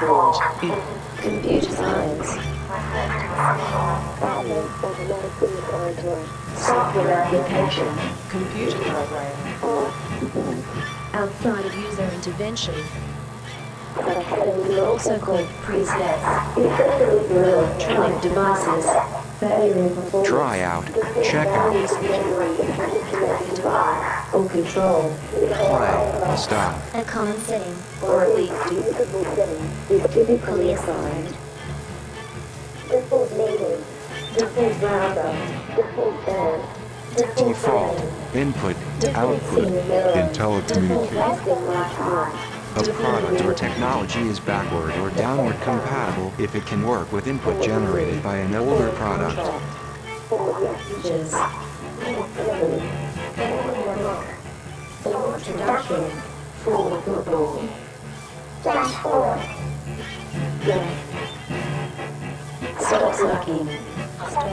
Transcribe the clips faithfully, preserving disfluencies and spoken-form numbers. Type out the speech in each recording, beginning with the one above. board in computer science. Software application, computer programming, outside of user intervention. Also called presets, electronic devices. Try out, check out. Or control. Play. Stop. A common setting, or at least a usable setting, is typically assigned. Default meeting. Default browser. Default band. Default, default input. Default output. In telecommunications. A product or technology is backward or downward compatible if it can work with input generated by an older product. Features. Introduction. For Google. Dashboard. Yeah. Stop working. Stop.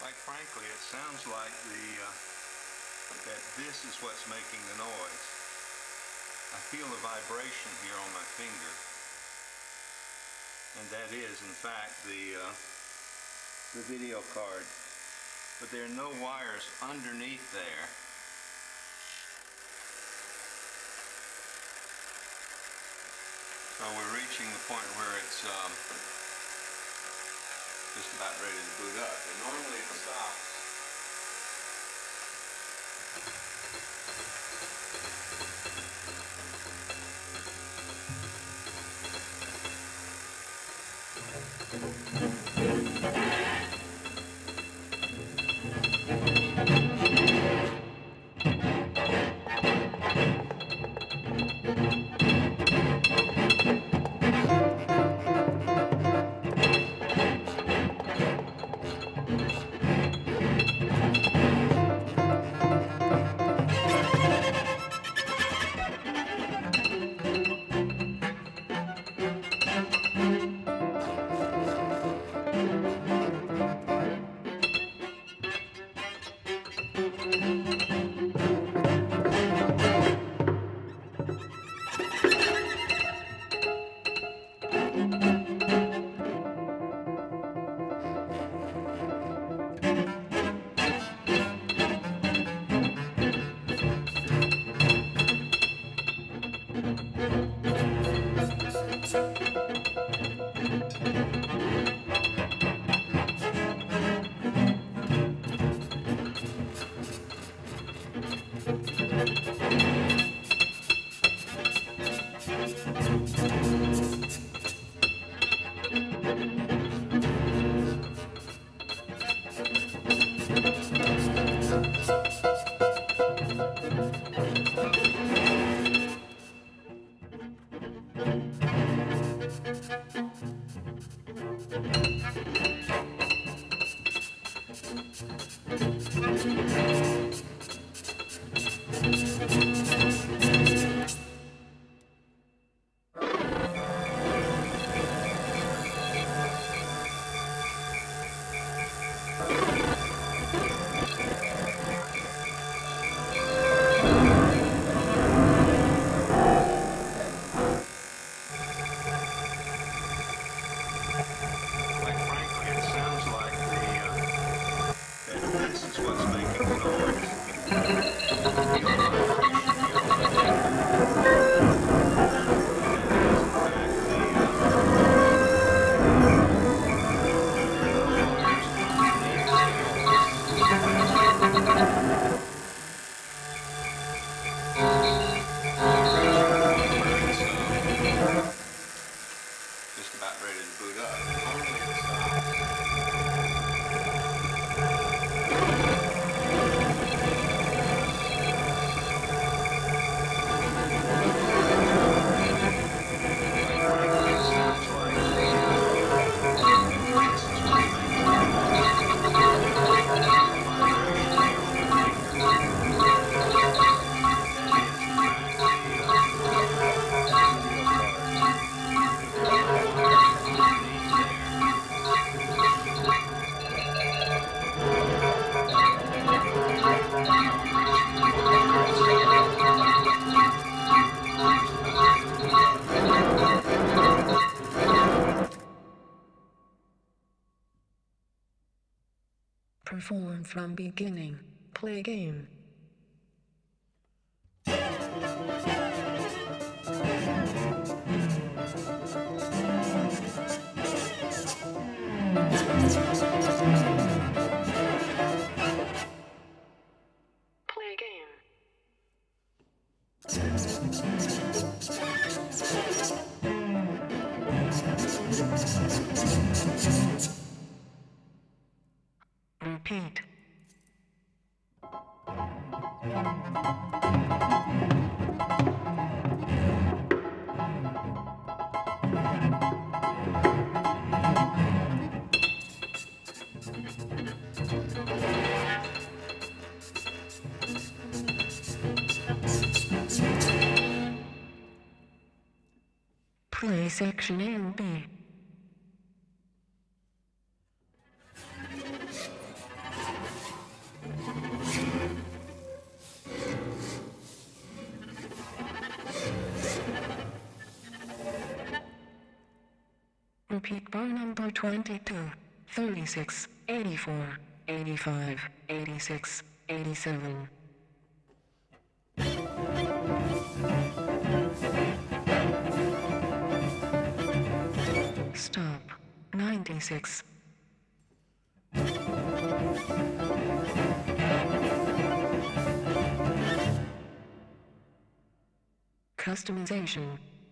Quite frankly, it sounds like the uh, that this is what's making the noise. I feel the vibration here on my finger, and that is, in fact, the uh, the video card. But there are no wires underneath there. So we're reaching the point where it's um, just about ready to boot up. And normally it stops. Perform from beginning. Play game. Play game. Repeat. Play section in B. Repeat bar number twenty-two, thirty-six, eighty-four, eighty-five, eighty-six, eighty-seven. Stop. ninety-six. Customization,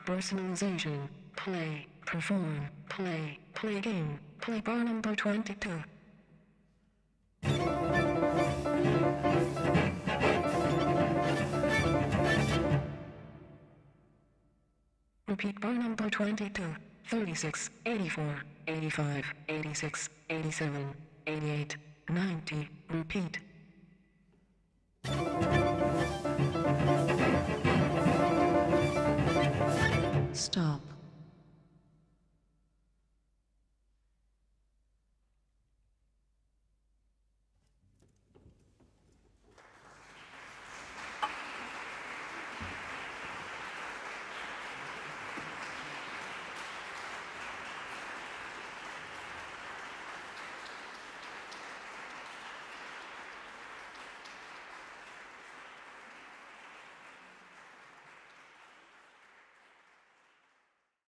personalization, play, perform, play, play game, play bar number twenty-two. Repeat bar number twenty-two, thirty-six, eighty-four, eighty-five, eighty-six, eighty-seven, eighty-eight, ninety, repeat. Stop.